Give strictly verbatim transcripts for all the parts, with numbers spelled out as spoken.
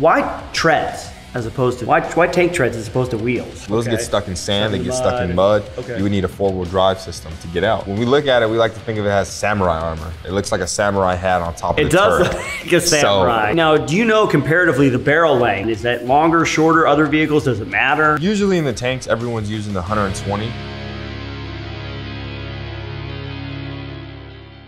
Why treads as opposed to, why, why tank treads as opposed to wheels? Those okay. get stuck in sand, they get stuck in mud. Okay. You would need a four-wheel drive system to get out. When we look at it, we like to think of it as samurai armor. It looks like a samurai hat on top of it the turret. It does look like a samurai. So, now, do you know comparatively the barrel length? Is that longer, shorter, other vehicles, does it matter? Usually in the tanks, everyone's using the one hundred twenty.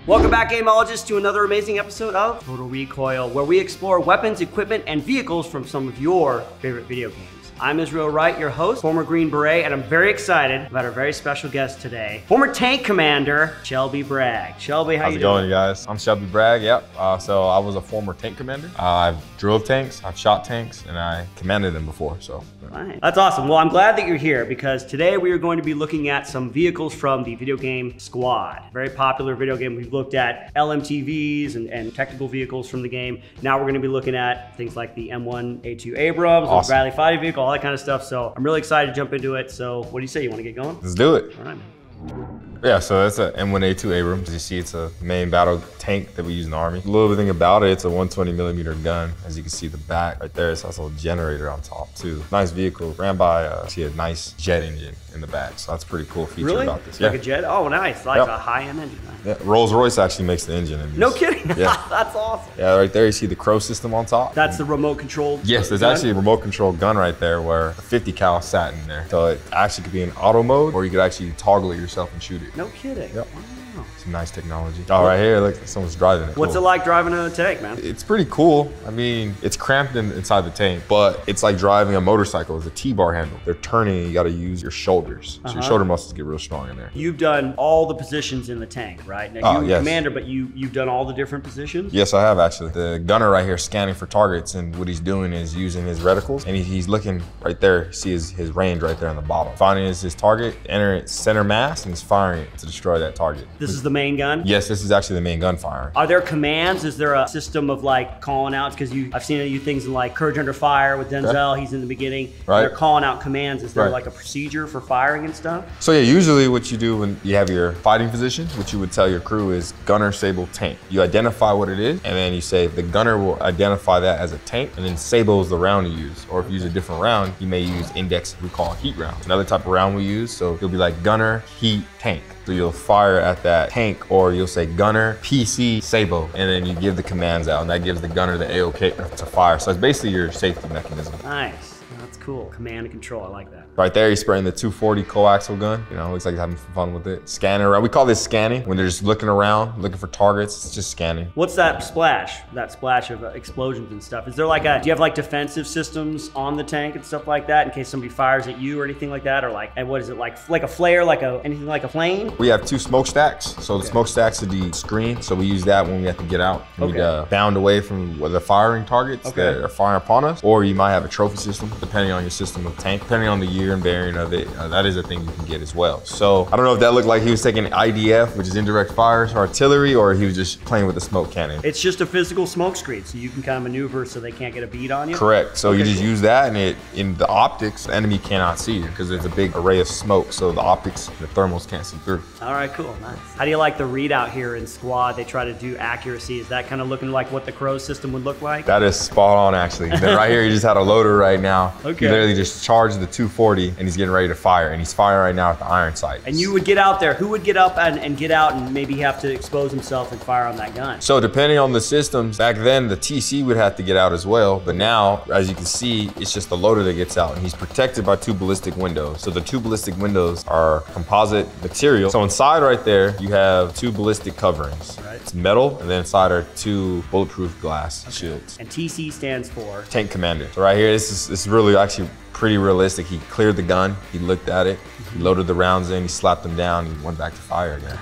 Welcome back, Gameologists, to another amazing episode of Total Recoil, where we explore weapons, equipment, and vehicles from some of your favorite video games. I'm Israel Wright, your host, former Green Beret, and I'm very excited about our very special guest today, former tank commander, Shelby Bragg. Shelby, how How's you doing? How's it going, guys? I'm Shelby Bragg, yep. Uh, so I was a former tank commander. Uh, I've drilled tanks, I've shot tanks, and I commanded them before, so. Right. That's awesome. Well, I'm glad that you're here because today we are going to be looking at some vehicles from the video game Squad. Very popular video game. We've looked at L M T Vs and, and technical vehicles from the game. Now we're going to be looking at things like the M one A two Abrams, awesome. Bradley fighting vehicle, all that kind of stuff. So I'm really excited to jump into it. So what do you say? You want to get going? Let's do it. All right, man. Yeah, so that's an M one A two Abrams. You see, it's a main battle tank that we use in the Army. A little thing about it, it's a one twenty millimeter gun. As you can see, the back right there, it's also a generator on top too. Nice vehicle, ran by a, see a nice jet engine in the back. So that's a pretty cool feature really? about this. Like yeah. a jet? Oh, nice, like yep. a high-end engine. Nice. Yeah, Rolls Royce actually makes the engine. In no kidding, yeah. That's awesome. Yeah, right there, you see the CROW system on top. That's the remote control Yes, there's gun? actually a remote control gun right there where a fifty cal sat in there. So it actually could be in auto mode or you could actually toggle it yourself and shoot it. No kidding. Yep. Wow. Some nice technology. Oh, right here, look, someone's driving it. What's cool. it like driving a tank, man? It's pretty cool. I mean, it's cramped in, inside the tank, but it's like driving a motorcycle. It's a T-bar handle. They're turning, you gotta use your shoulders. Uh-huh. So your shoulder muscles get real strong in there. You've done all the positions in the tank, right? Now, you're oh, yes. commander, but you, you've done all the different positions? Yes, I have actually. The gunner right here scanning for targets, and what he's doing is using his reticles, and he, he's looking right there, see his, his range right there on the bottom. Finding his, his target, entering its center mass, and he's firing it to destroy that target. This is the main gun? Yes, this is actually the main gun firing. Are there commands? Is there a system of like calling out? Because you, I've seen you things in like Courage Under Fire with Denzel, okay. he's in the beginning. Right. They're calling out commands. Is there right. like a procedure for firing and stuff? So yeah, usually what you do when you have your fighting position, what you would tell your crew is gunner, sable, tank. You identify what it is, and then you say the gunner will identify that as a tank, and then sable is the round you use. Or if you use a different round, you may use index, we call HEAT round. Another type of round we use, so you'll be like gunner, HEAT, tank. So you'll fire at that tank, or you'll say gunner, P C, sabo, and then you give the commands out, and that gives the gunner the A O K to fire. So it's basically your safety mechanism. Nice. Cool, command and control, I like that. Right there, he's spraying the two forty coaxial gun. You know, looks like he's having fun with it. Scanning around, we call this scanning. When they're just looking around, looking for targets, it's just scanning. What's that splash, that splash of explosions and stuff? Is there like a, do you have like defensive systems on the tank and stuff like that in case somebody fires at you or anything like that? Or like, and what is it like, like a flare, like a, anything like a flame? We have two smokestacks. So okay. the smokestacks are the screen. So we use that when we have to get out. Okay. We uh, bound away from the firing targets okay. that are firing upon us. Or you might have a trophy system, depending on on your system of tank, depending on the year and variant of it, uh, that is a thing you can get as well. So I don't know if that looked like he was taking I D F, which is indirect fire, so artillery, or he was just playing with a smoke cannon. It's just a physical smoke screen, so you can kind of maneuver so they can't get a bead on you? Correct, so okay. you just use that, and it in the optics, the enemy cannot see you because there's a big array of smoke, so the optics, the thermals can't see through. All right, cool, nice. How do you like the readout here in Squad? They try to do accuracy. Is that kind of looking like what the CROW system would look like? That is spot on, actually. Right here, you just had a loader right now. Okay. He literally just charged the two forty and he's getting ready to fire, and he's firing right now at the iron sight. And you would get out there. Who would get up and, and get out and maybe have to expose himself and fire on that gun? So depending on the systems, back then the T C would have to get out as well. But now, as you can see, it's just the loader that gets out, and he's protected by two ballistic windows. So the two ballistic windows are composite material. So inside right there, you have two ballistic coverings. Right. It's metal, and then inside are two bulletproof glass okay. shields. And T C stands for? Tank commander. So right here, this is, this is really actually pretty realistic. He cleared the gun, he looked at it, he loaded the rounds in, he slapped them down, and he went back to fire again.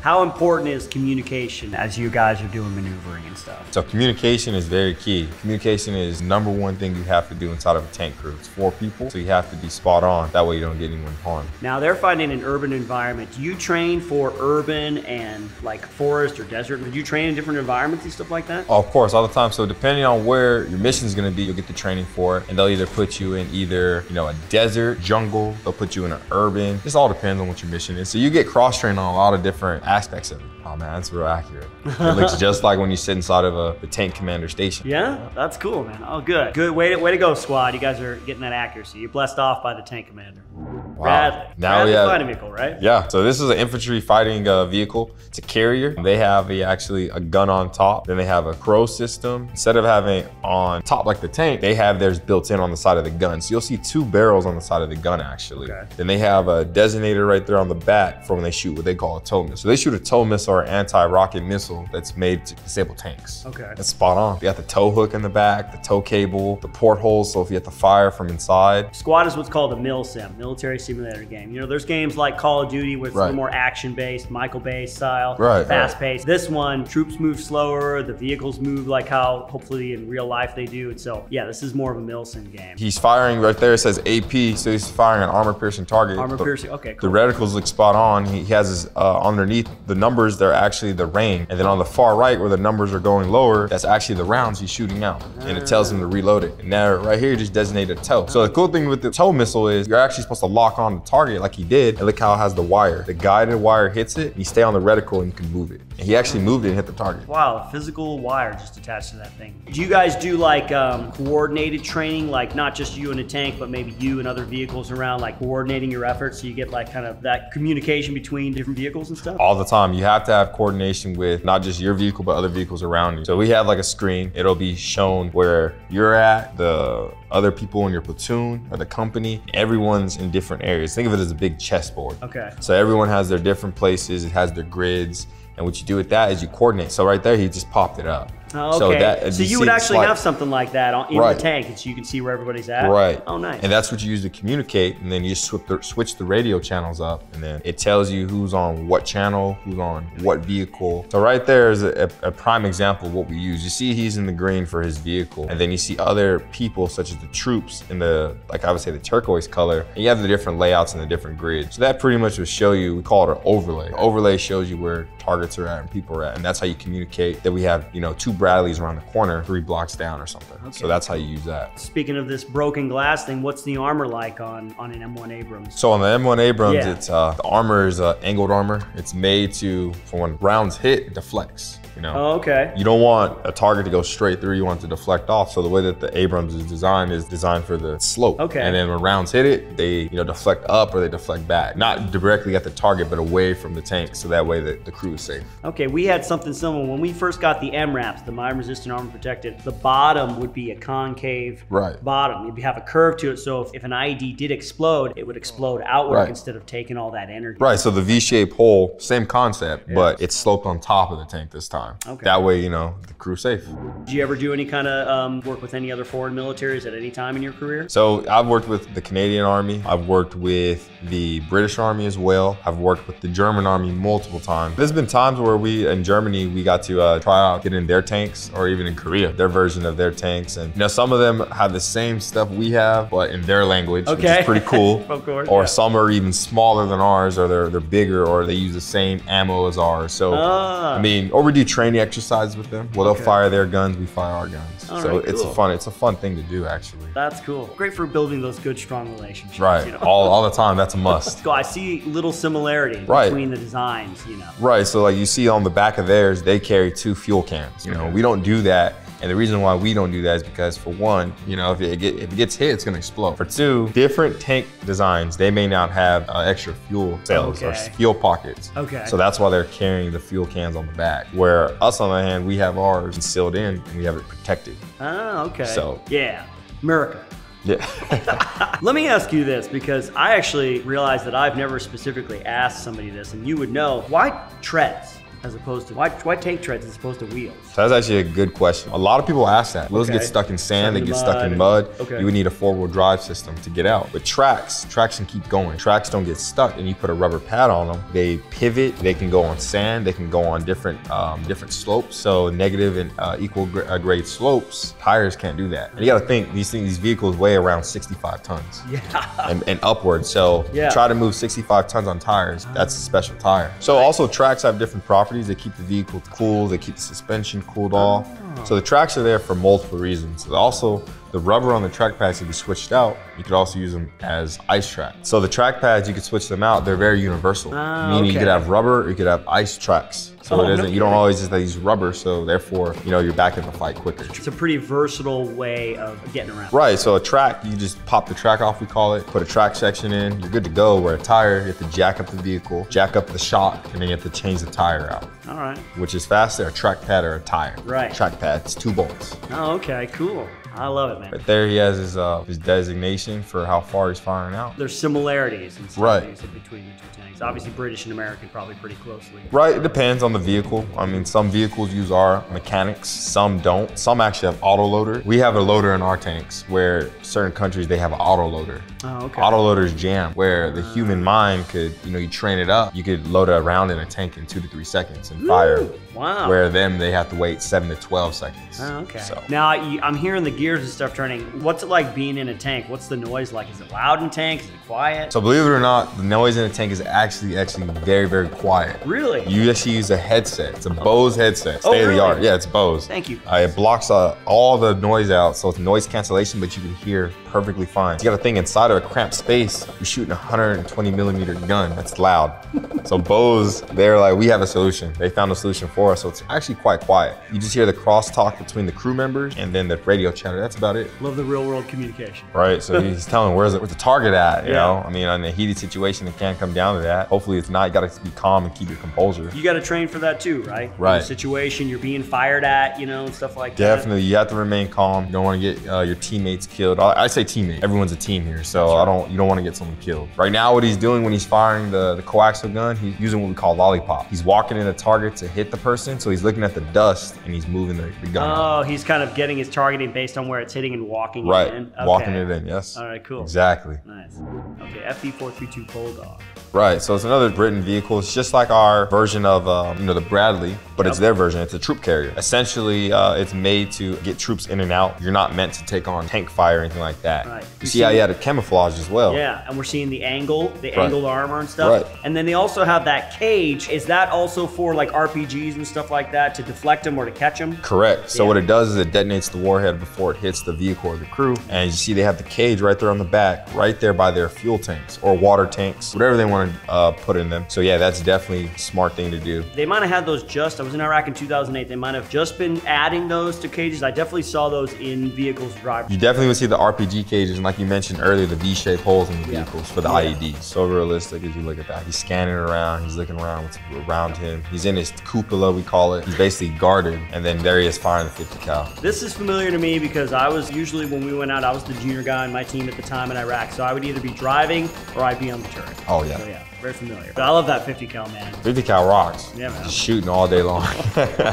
How important is communication as you guys are doing maneuvering and stuff? So communication is very key. Communication is number one thing you have to do inside of a tank crew. It's four people, so you have to be spot on. That way you don't get anyone harmed. Now they're fighting in an urban environment. Do you train for urban and like forest or desert? Do you train in different environments and stuff like that? Oh, of course, all the time. So depending on where your mission's gonna be, you'll get the training for it. And they'll either put you in either, you know, a desert, jungle, they'll put you in an urban. This all depends on what your mission is. So you get cross-trained on a lot of different aspects of it. Oh man, that's real accurate. It looks just like when you sit inside of a, a tank commander station. Yeah, that's cool, man. Oh, good. Good, way to, way to go, squad. You guys are getting that accuracy. You're blessed off by the tank commander. Wow. Bradley. Now we have fighting vehicle, right? Yeah, so this is an infantry fighting uh, vehicle. It's a carrier. They have a, actually a gun on top. Then they have a CROW system. Instead of having it on top like the tank, they have theirs built in on the side of the gun. So you'll see two barrels on the side of the gun, actually. Okay. Then they have a designator right there on the back for when they shoot what they call a tow missile. So they shoot a tow missile or anti-rocket missile that's made to disable tanks. Okay. That's spot on. You got the tow hook in the back, the tow cable, the portholes, so if you have to fire from inside. Squad is what's called a mil sim, military simulator game. You know, there's games like Call of Duty where it's right. a little more action-based, Michael Bay style, right, fast-paced. Right. This one, troops move slower, the vehicles move like how hopefully in real life they do. And so, yeah, this is more of a mil sim game. He's firing right there, it says A P, so he's firing an armor-piercing target. Armor-piercing, okay, cool. The reticles look spot on. He has his, uh, underneath the numbers, they're actually the range. And then on the far right where the numbers are going lower, that's actually the rounds he's shooting out. And it tells him to reload it. And now right here, you just designate a tow. So the cool thing with the tow missile is you're actually supposed to lock on the target like he did, and look how it has the wire. The guided wire hits it, and you stay on the reticle and you can move it. And he actually moved it and hit the target. Wow, a physical wire just attached to that thing. Do you guys do like um, coordinated training, like not just you in a tank, but maybe you and other vehicles around, like coordinating your efforts so you get like kind of that communication between different vehicles and stuff? All the time. You have to have coordination with not just your vehicle, but other vehicles around you. So we have like a screen. It'll be shown where you're at, the other people in your platoon or the company. Everyone's in different areas. Think of it as a big chessboard. Okay. So everyone has their different places. It has their grids. And what you do with that is you coordinate. So right there, he just popped it up. Oh, okay. So, that, so you, you would actually like, have something like that on, in right. the tank, and so you can see where everybody's at. Right. Oh, nice. And that's what you use to communicate, and then you just switch the, switch the radio channels up, and then it tells you who's on what channel, who's on what vehicle. So right there is a, a prime example of what we use. You see he's in the green for his vehicle, and then you see other people, such as the troops, in the, like I would say, the turquoise color, and you have the different layouts and the different grids. So that pretty much would show you, we call it an overlay. An overlay shows you where targets are at and people are at, and that's how you communicate that we have, you know, two Bradley's around the corner, three blocks down or something. Okay. So that's how you use that. Speaking of this broken glass thing, what's the armor like on, on an M one Abrams? So on the M one Abrams, yeah. it's, uh, the armor is uh, angled armor. It's made to, for when rounds hit, it deflects, you know? Oh, okay. You don't want a target to go straight through, you want it to deflect off. So the way that the Abrams is designed is designed for the slope. Okay. And then when rounds hit it, they, you know, deflect up or they deflect back. Not directly at the target, but away from the tank. So that way that the crew is safe. Okay, we had something similar. When we first got the M RAPs, the mine resistant armor protected, the bottom would be a concave right. bottom. You'd have a curve to it, so if, if an I E D did explode, it would explode outward right. instead of taking all that energy. Right, so the V shaped hole, same concept, yeah. but it's sloped on top of the tank this time. Okay. That way, you know, the crew's safe. Did you ever do any kind of um, work with any other foreign militaries at any time in your career? So I've worked with the Canadian Army, I've worked with the British Army as well, I've worked with the German Army multiple times. There's been times where we, in Germany, we got to uh, try out getting their tanks, or even in Korea, their version of their tanks. And you know, some of them have the same stuff we have, but in their language, okay. which is pretty cool. Of course, or yeah. some are even smaller than ours, or they're, they're bigger, or they use the same ammo as ours. So, ah. I mean, or we do training exercises with them. Well, okay. they'll fire their guns, we fire our guns. All so right, it's cool. a fun, it's a fun thing to do, actually. That's cool. Great for building those good, strong relationships. Right, you know? all, all the time, that's a must. I see little similarities right. between the designs, you know. Right, so like you see on the back of theirs, they carry two fuel cans. You know, we don't do that. And the reason why we don't do that is because, for one, you know, if it, get, if it gets hit, it's gonna explode. For two, different tank designs, they may not have uh, extra fuel cells okay. or fuel pockets. Okay. So that's why they're carrying the fuel cans on the back. Where us, on the other hand, we have ours sealed in and we have it protected. Oh, okay. So. Yeah, America. Yeah. Let me ask you this, because I actually realized that I've never specifically asked somebody this, and you would know, why treads? As opposed to, why, why tank treads as opposed to wheels? So that's actually a good question. A lot of people ask that. Wheels okay. get stuck in sand, they get mud. stuck in mud. Okay. You would need a four wheel drive system to get out. But tracks, tracks can keep going. Tracks don't get stuck, and you put a rubber pad on them, they pivot, they can go on sand, they can go on different um, different slopes. So negative and uh, equal gr uh, grade slopes, tires can't do that. And you gotta think, these things, these vehicles weigh around sixty-five tons. Yeah. And, and upward, so yeah. try to move sixty-five tons on tires, that's a special tire. So right. also tracks have different properties. They keep the vehicle cool, they keep the suspension cooled off. So the tracks are there for multiple reasons. Also, The rubber on the track pads could be switched out. You could also use them as ice track. So the track pads, you could switch them out. They're very universal. Uh, Meaning okay. you could have rubber, or you could have ice tracks. So oh, it isn't, no. you don't always just use rubber, so therefore, you know, you're back in the fight quicker. It's a pretty versatile way of getting around. Right, so a track, you just pop the track off, we call it, put a track section in, you're good to go. Wear a tire, you have to jack up the vehicle, jack up the shock, and then you have to change the tire out. All right. Which is faster, a track pad or a tire. Right. Track pad's two bolts. Oh, okay, cool. I love it, man. Right there, he has his uh, his designation for how far he's firing out. There's similarities and similarities right. between the two tanks. Obviously, British and American probably pretty closely. Right, it depends on the vehicle. I mean, some vehicles use our mechanics, some don't. Some actually have auto loader. We have a loader in our tanks where certain countries, they have an auto loader. Oh, okay. Auto loader's jam, where the uh, human mind could, you know, you train it up, you could load a round in a tank in two to three seconds and ooh, fire. Wow. Where them, they have to wait seven to twelve seconds. Oh, okay. So. Now, I'm hearing the gear and stuff turning. What's it like being in a tank? What's the noise like? Is it loud in tanks? Is it quiet? So believe it or not, the noise in a tank is actually actually very, very quiet. Really? You actually use a headset. It's a Bose headset. State oh, really? of the art. Yeah, it's Bose. Thank you. Uh, it blocks uh, all the noise out, so it's noise cancellation, but you can hear perfectly fine. You got a thing inside of a cramped space, you're shooting a one hundred twenty millimeter gun. That's loud. So Bose, they're like, we have a solution. They found a solution for us, so it's actually quite quiet. You just hear the crosstalk between the crew members and then the radio chatter. That's about it. Love the real world communication. Right, so he's telling where's the, where's the target at, you yeah. know? I mean, in a heated situation, it can come down to that. Hopefully it's not, you gotta be calm and keep your composure. You gotta train for that too, right? Right. In a situation you're being fired at, you know, and stuff like Definitely. that. Definitely, you have to remain calm. You don't wanna get uh, your teammates killed. I, I say teammate, everyone's a team here, so right. I don't. you don't wanna get someone killed. Right now, what he's doing when he's firing the, the coaxial gun, he's using what we call lollipop. He's walking in a target to hit the person, so he's looking at the dust and he's moving the, the gun. Oh, he's kind of getting his targeting based on where it's hitting and walking right. it in. Right, okay. walking it in, yes. All right, cool. Exactly. Nice. Okay, F V four thirty-two Bulldog. Right, so it's another Britain vehicle. It's just like our version of, um, you know, the Bradley, but yep. it's their version. It's a troop carrier. Essentially, uh, it's made to get troops in and out. You're not meant to take on tank fire or anything like that. Right. You, you see, see how you had a camouflage as well. Yeah, and we're seeing the angle, the right. angled armor and stuff. Right. And then they also have that cage. Is that also for like R P Gs and stuff like that to deflect them or to catch them? Correct. So yeah. what it does is it detonates the warhead before it hits the vehicle or the crew. And you see they have the cage right there on the back, right there by their fuel tanks or water tanks, whatever they want to uh, put in them. So yeah, that's definitely a smart thing to do. They might have had those just, I was in Iraq in two thousand eight, they might have just been adding those to cages. I definitely saw those in vehicles driving. You definitely would see the R P G cages, and like you mentioned earlier, the V-shaped holes in the yeah. vehicles for the yeah. I E D. So realistic as you look at that. He's scanning around, he's looking around, what's around him. He's in his cupola, we call it. He's basically guarded, and then there he is firing the fifty cal. This is familiar to me because I was usually, when we went out, I was the junior guy on my team at the time in Iraq, so I would either be driving or I'd be on the turret. Oh yeah. So, yeah, very familiar. But I love that fifty cal, man. fifty cal rocks. Yeah, man. Just shooting all day long.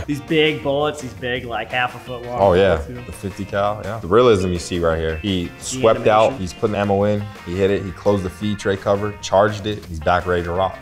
These big bullets, these big, like half a foot long. Oh yeah, the fifty cal, yeah. The realism you see right here. He swept animation. out, he's putting ammo in, he hit it, he closed the feed tray cover, charged it, he's back ready to rock.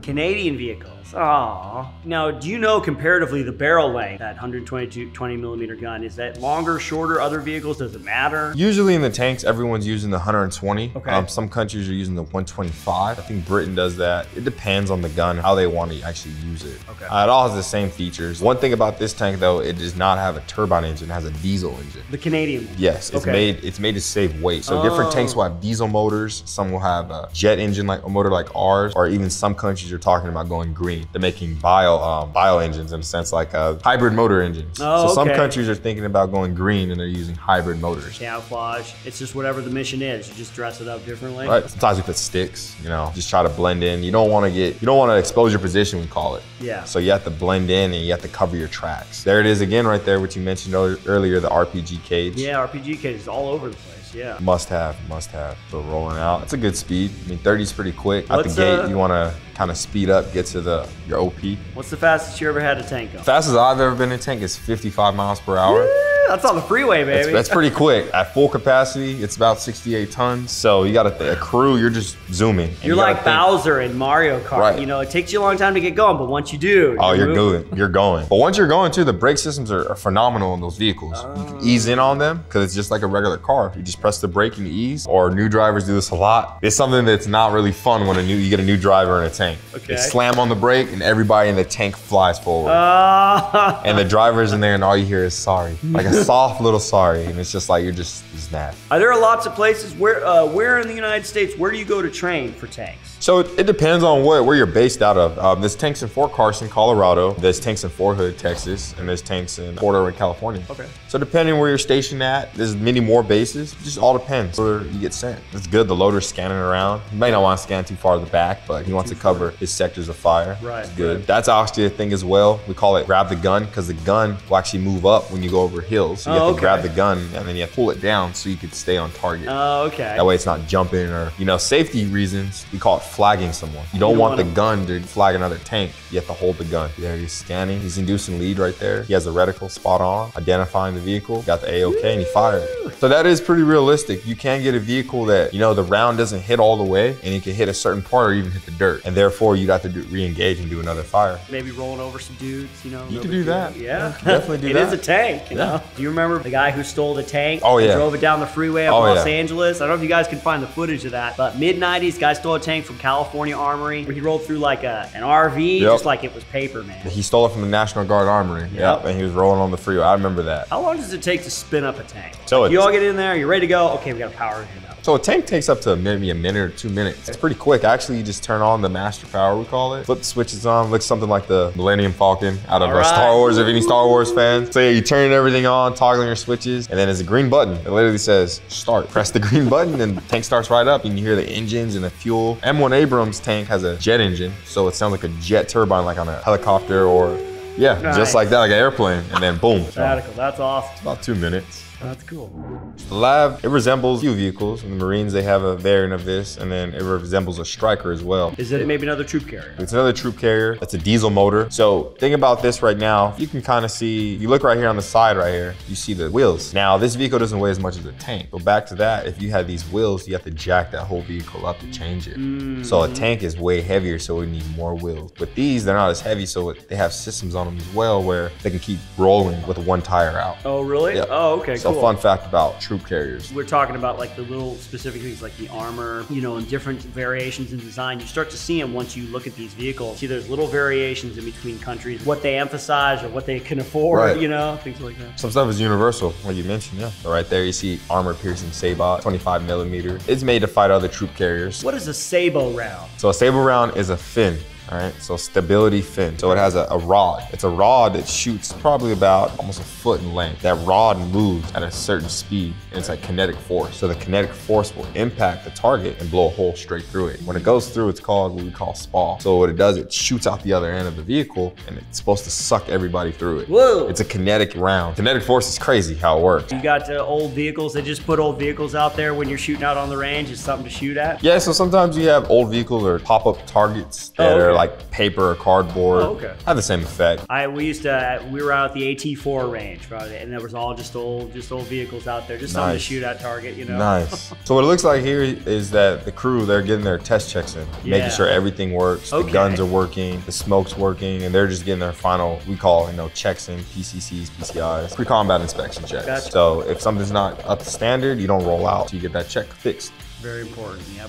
Canadian vehicle. Oh, now do you know comparatively the barrel length, that one hundred twenty millimeter gun, is that longer, shorter, other vehicles, does it matter? Usually in the tanks, everyone's using the one hundred twenty. Okay. Um, some countries are using the one twenty-five. I think Britain does that. It depends on the gun, how they want to actually use it. Okay. Uh, it all has the same features. One thing about this tank though, it does not have a turbine engine, it has a diesel engine. The Canadian one? Yes, it's, okay. made, it's made to save weight. So oh. different tanks will have diesel motors, some will have a jet engine, like a motor like ours, or even some countries are talking about going green. They're making bio, um, bio engines in a sense, like uh, hybrid motor engines. Oh, so some okay. countries are thinking about going green and they're using hybrid motors. Camouflage, it's just whatever the mission is. You just dress it up differently. Right, sometimes we put sticks, you know, just try to blend in. You don't want to get, you don't want to expose your position, we call it. Yeah. So you have to blend in and you have to cover your tracks. There it is again right there, what you mentioned earlier, the R P G cage. Yeah, R P G cage is all over the place. Yeah. Must have, must have. So rolling out, it's a good speed. I mean, thirty is pretty quick. Out the gate, uh, you want to kind of speed up, get to the your O P. What's the fastest you ever had a tank on? Fastest I've ever been in a tank is fifty-five miles per hour. Woo! That's on the freeway, baby. That's, that's pretty quick. At full capacity, it's about sixty-eight tons. So you got a, a crew, you're just zooming. You're you like Bowser in Mario Kart. Right. You know, it takes you a long time to get going, but once you do, oh, you're moving. Good. You're going. But once you're going too, the brake systems are, are phenomenal in those vehicles. Oh. You can ease in on them because it's just like a regular car. You just press the brake and you ease. Or new drivers do this a lot. It's something that's not really fun when a new you get a new driver in a tank. Okay. They slam on the brake and everybody in the tank flies forward. Uh. And the driver's in there and all you hear is sorry. Like I soft little sorry, and it's just like you're just naff. Are there lots of places where, uh, where in the United States, where do you go to train for tanks? So it, it depends on what where you're based out of. Um, there's tanks in Fort Carson, Colorado. There's tanks in Fort Hood, Texas, and there's tanks in Fort Hood, California. Okay. So depending where you're stationed at, there's many more bases. It just all depends where you get sent. It's good. The loader's scanning around. You may not want to scan too far to the back, but he wants to cover his sectors of fire. Right. It's good. Right. That's actually a thing as well. We call it grab the gun, because the gun will actually move up when you go over hills. So you oh, have to okay. grab the gun and then you have to pull it down so you could stay on target. Oh, uh, okay. That way it's not jumping or, you know, safety reasons. We call it flagging someone. You don't, you don't want, want the gun to flag another tank. You have to hold the gun. There, he's scanning. He's inducing lead right there. He has a reticle spot on, identifying the vehicle. Got the A O K and he fired. So that is pretty realistic. You can get a vehicle that, you know, the round doesn't hit all the way and it can hit a certain part or even hit the dirt. And therefore you'd have to do, re-engage and do another fire. Maybe rolling over some dudes, you know. You could do that. Dude. Yeah. yeah definitely do it that. It is a tank, you yeah. know. Do you remember the guy who stole the tank? Oh yeah. Drove it down the freeway of oh, Los yeah. Angeles. I don't know if you guys can find the footage of that, but mid nineties, guy stole a tank from California Armory. He rolled through like a, an R V, yep. just like it was paper, man. He stole it from the National Guard Armory. Yep. yep. And he was rolling on the freeway. I remember that. How long does it take to spin up a tank? So like you all get in there, you're ready to go. Okay, we got to power him up. So a tank takes up to maybe a minute or two minutes. It's pretty quick. Actually, you just turn on the master power, we call it. Flip the switches on, looks something like the Millennium Falcon out of right. Star Wars, if any Star Wars fans. So yeah, you turn everything on, toggling your switches, and then there's a green button. It literally says start. Press the green button and the tank starts right up and you hear the engines and the fuel. M one Abrams tank has a jet engine, so it sounds like a jet turbine, like on a helicopter or, yeah, nice. Just like that, like an airplane. And then boom. Radical, that's awesome. It's about two minutes. That's cool. The lab, it resembles a few vehicles. In the Marines, they have a variant of this, and then it resembles a Striker as well. Is it maybe another troop carrier? It's another troop carrier. That's a diesel motor. So think about this right now. You can kind of see, you look right here on the side right here, you see the wheels. Now, this vehicle doesn't weigh as much as a tank. But back to that, if you had these wheels, you have to jack that whole vehicle up to change it. Mm. So a tank is way heavier, so we need more wheels. With these, they're not as heavy, so they have systems on them as well where they can keep rolling with one tire out. Oh, really? Yep. Oh, okay, so cool. Fun fact about troop carriers. We're talking about like the little specific things like the armor, you know, and different variations in design. You start to see them once you look at these vehicles. See there's little variations in between countries, what they emphasize or what they can afford, right. you know, things like that. Some stuff is universal, like you mentioned, yeah. So right there you see armor piercing Sabot, twenty-five millimeter. It's made to fight other troop carriers. What is a Sabot round? So a Sabot round is a fin. All right, so stability fin. So it has a, a rod. It's a rod that shoots probably about almost a foot in length. That rod moves at a certain speed, and it's like kinetic force. So the kinetic force will impact the target and blow a hole straight through it. When it goes through, it's called what we call spall. So what it does, it shoots out the other end of the vehicle, and it's supposed to suck everybody through it. Whoa! It's a kinetic round. Kinetic force is crazy how it works. You got the old vehicles that just put old vehicles out there when you're shooting out on the range. It's something to shoot at. Yeah, so sometimes you have old vehicles or pop-up targets that oh, okay. are like like paper or cardboard, oh, okay. have the same effect. I we used to, we were out at the A T four range, probably, and there was all just old, just old vehicles out there, just nice. Something to shoot at target, you know? Nice. So what it looks like here is that the crew, they're getting their test checks in, yeah. making sure everything works, okay. the guns are working, the smoke's working, and they're just getting their final, we call, you know, checks in, P C Cs, P C Is, pre-combat inspection checks. Gotcha. So if something's not up to standard, you don't roll out, so you get that check fixed. Very important, yep.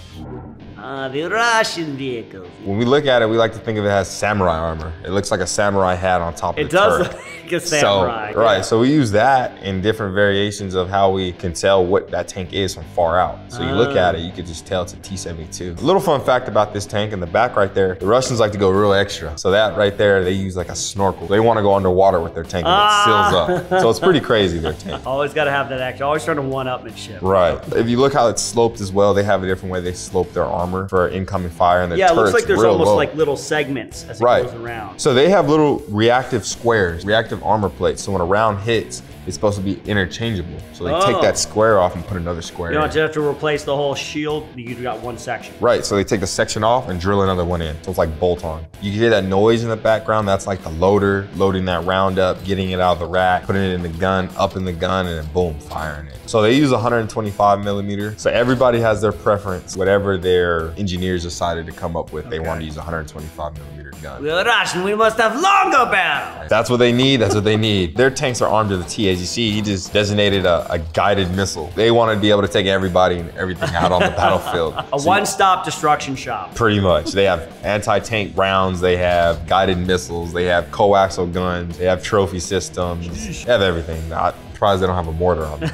Uh, the Russian vehicles. When we look at it, we like to think of it as samurai armor. It looks like a samurai hat on top of it the turret. It does look like a samurai. So, right, yeah. so we use that in different variations of how we can tell what that tank is from far out. So you oh. look at it, you can just tell it's a T seventy-two. A little fun fact about this tank in the back right there, the Russians like to go real extra. So that right there, they use like a snorkel. They want to go underwater with their tank and ah. it seals up. So it's pretty crazy, their tank. Always got to have that action. Always trying to one-upmanship. Right. If you look how it's sloped as well, well, they have a different way they slope their armor for incoming fire and their turrets. Yeah, it looks like there's almost low. like little segments as it right. goes around. So they have little reactive squares, reactive armor plates. So when a round hits, it's supposed to be interchangeable. So they oh. take that square off and put another square in. You don't in. have to replace the whole shield, you've got one section. Right, so they take the section off and drill another one in. So it's like bolt on. You hear that noise in the background, that's like the loader, loading that round up, getting it out of the rack, putting it in the gun, up in the gun, and then boom, firing it. So they use one twenty-five millimeter. So everybody has their preference. Whatever their engineers decided to come up with, okay. they want to use one twenty-five millimeter gun. We're Russian, we must have longer barrels. That's what they need, that's what they need. Their tanks are armed to the T. As you see, he just designated a, a guided missile. They want to be able to take everybody and everything out on the battlefield. A so, one-stop destruction shop. Pretty much. They have anti-tank rounds. They have guided missiles. They have coaxial guns. They have trophy systems. They have everything. I, surprised they don't have a mortar on them.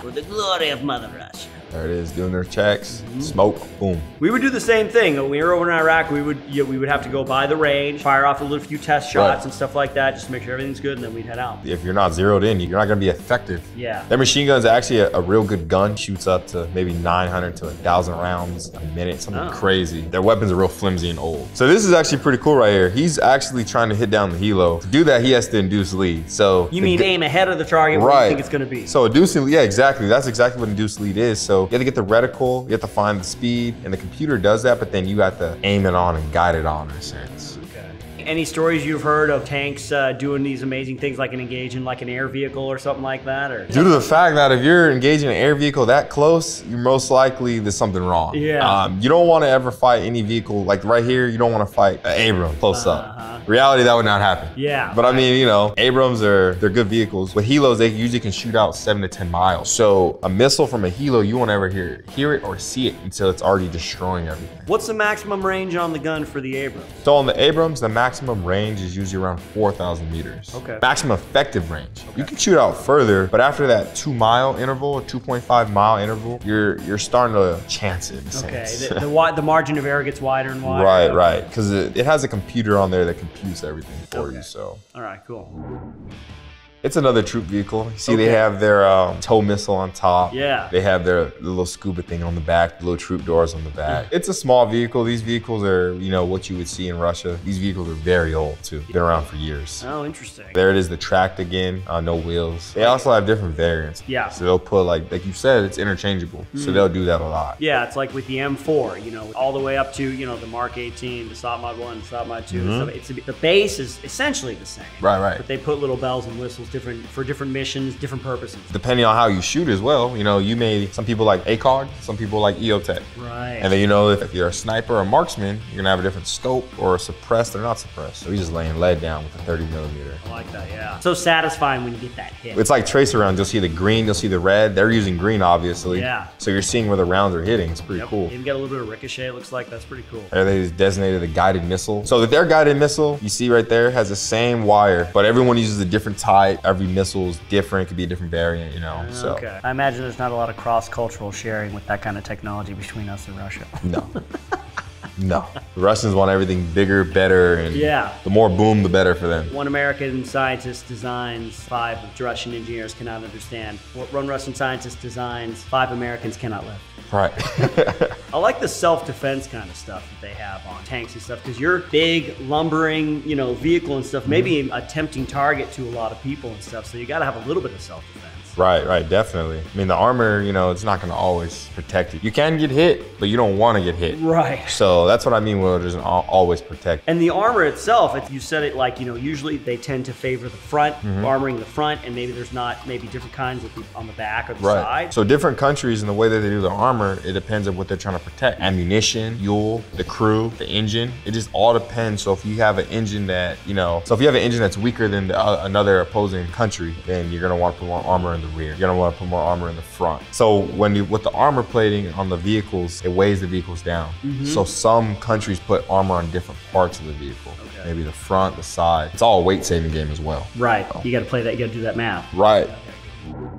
For the glory of Mother Russia. There it is, doing their checks, mm-hmm. smoke, boom. We would do the same thing. When we were over in Iraq, we would you know, we would have to go by the range, fire off a little few test shots right. and stuff like that, just to make sure everything's good, and then we'd head out. If you're not zeroed in, you're not gonna be effective. Yeah. That machine gun's actually a, a real good gun, shoots up to maybe nine hundred to one thousand rounds a minute, something oh. crazy. Their weapons are real flimsy and old. So this is actually pretty cool right here. He's actually trying to hit down the helo. To do that, he has to induce lead, so. You mean aim ahead of the target right. where you think it's gonna be. So inducing, yeah, exactly. That's exactly what induced lead is. So you have to get the reticle, you have to find the speed, and the computer does that, but then you have to aim it on and guide it on in a sense. Okay. Any stories you've heard of tanks uh, doing these amazing things like an engage in like an air vehicle or something like that? Or due to the fact that if you're engaging an air vehicle that close, you're most likely there's something wrong. Yeah. Um, you don't want to ever fight any vehicle, like right here, you don't want to fight an Abrams close uh-huh. up. Reality, that would not happen. Yeah. But I mean, you know, Abrams are, they're good vehicles. With helos, they usually can shoot out seven to ten miles. So a missile from a helo, you won't ever hear, hear it or see it until it's already destroying everything. What's the maximum range on the gun for the Abrams? So on the Abrams, the maximum range is usually around four thousand meters. Okay. Maximum effective range. Okay. You can shoot out further, but after that two mile interval, two point five mile interval, you're you're starting to chance it in a okay. sense. The, the, the margin of error gets wider and wider. Right, okay. right. Because it, it has a computer on there that can use everything for okay. you, so. All right, cool. It's another troop vehicle. You see okay. they have their um, tow missile on top. Yeah. They have their little scuba thing on the back, the little troop doors on the back. Yeah. It's a small vehicle. These vehicles are, you know, what you would see in Russia. These vehicles are very old too. They've been around for years. Oh, interesting. There it is, the tracked again, uh, no wheels. They also have different variants. Yeah. So they'll put like, like you said, it's interchangeable. Mm. So they'll do that a lot. Yeah, it's like with the M four, you know, all the way up to, you know, the Mark eighteen, the Sabot one, the Sabot two. Mm-hmm. It's, the base is essentially the same. Right, right. But they put little bells and whistles different for different missions, different purposes. Depending on how you shoot as well, you know, you may, some people like ACOG, some people like EOTech. Right. And then you know, if, if you're a sniper or a marksman, you're gonna have a different scope or suppressed or not suppressed. So you're just laying lead down with a thirty millimeter. I like that, yeah. So satisfying when you get that hit. It's like tracer rounds, you'll see the green, you'll see the red. They're using green, obviously. Yeah. So you're seeing where the rounds are hitting. It's pretty yep. cool. Even got a little bit of ricochet, it looks like. That's pretty cool. There they just designated a guided missile. So that their guided missile, you see right there, has the same wire, but everyone uses a different type. Every missile is different, could be a different variant, you know, okay. so. I imagine there's not a lot of cross-cultural sharing with that kind of technology between us and Russia. No. No. The Russians want everything bigger, better, and yeah. the more boom, the better for them. One American scientist designs, five Russian engineers cannot understand. One Russian scientist designs, five Americans cannot live. Right. I like the self-defense kind of stuff that they have on tanks and stuff, because your big, lumbering, you know, vehicle and stuff, maybe mm-hmm. a tempting target to a lot of people and stuff, so you gotta have a little bit of self-defense. Right, right, definitely. I mean, the armor, you know, it's not gonna always protect you. You can get hit, but you don't wanna get hit. Right. So that's what I mean when it doesn't always protect. And the armor itself, if you said it like, you know, usually they tend to favor the front, mm-hmm. armoring the front, and maybe there's not, maybe different kinds of the, on the back or the right. side. So different countries and the way that they do the armor, it depends on what they're trying to protect. Ammunition, fuel, the crew, the engine, it just all depends. So if you have an engine that, you know, so if you have an engine that's weaker than the, uh, another opposing country, then you're gonna wanna put more armor in the rear. You're gonna want to put more armor in the front. So when you, with the armor plating on the vehicles, it weighs the vehicles down. Mm-hmm. So some countries put armor on different parts of the vehicle. Okay. Maybe the front, the side. It's all a weight saving game as well. Right. So. You gotta play that, you gotta do that math. Right. Okay.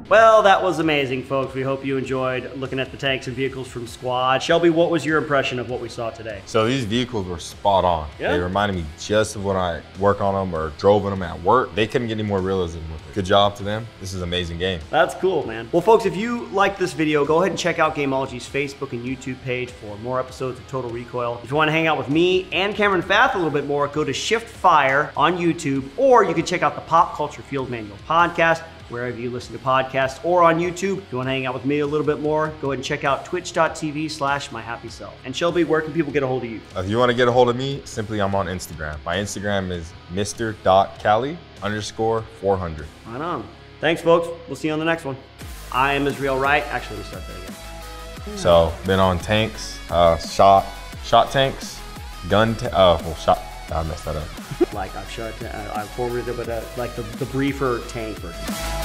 Well, that was amazing, folks. We hope you enjoyed looking at the tanks and vehicles from Squad. Shelby, what was your impression of what we saw today? So these vehicles were spot on. Yeah. They reminded me just of when I work on them or drove in them at work. They couldn't get any more realism with it. Good job to them. This is an amazing game. That's cool, man. Well, folks, if you liked this video, go ahead and check out Gameology's Facebook and YouTube page for more episodes of Total Recoil. If you want to hang out with me and Cameron Pfaff a little bit more, go to Shift Fire on YouTube, or you can check out the Pop Culture Field Manual podcast, wherever you listen to podcasts, or on YouTube. If you want to hang out with me a little bit more, go ahead and check out twitch dot T V slash my happy self. And Shelby, where can people get a hold of you? If you want to get a hold of me, simply I'm on Instagram. My Instagram is Mister Cali underscore four hundred. Right on. Thanks, folks. We'll see you on the next one. I am Israel Wright. Actually, let me start there again. So, been on tanks, uh, shot, shot tanks, gun, ta uh, well, shot. I messed that up. Like I've shot, I've forwarded it, but uh, like the, the briefer tank version.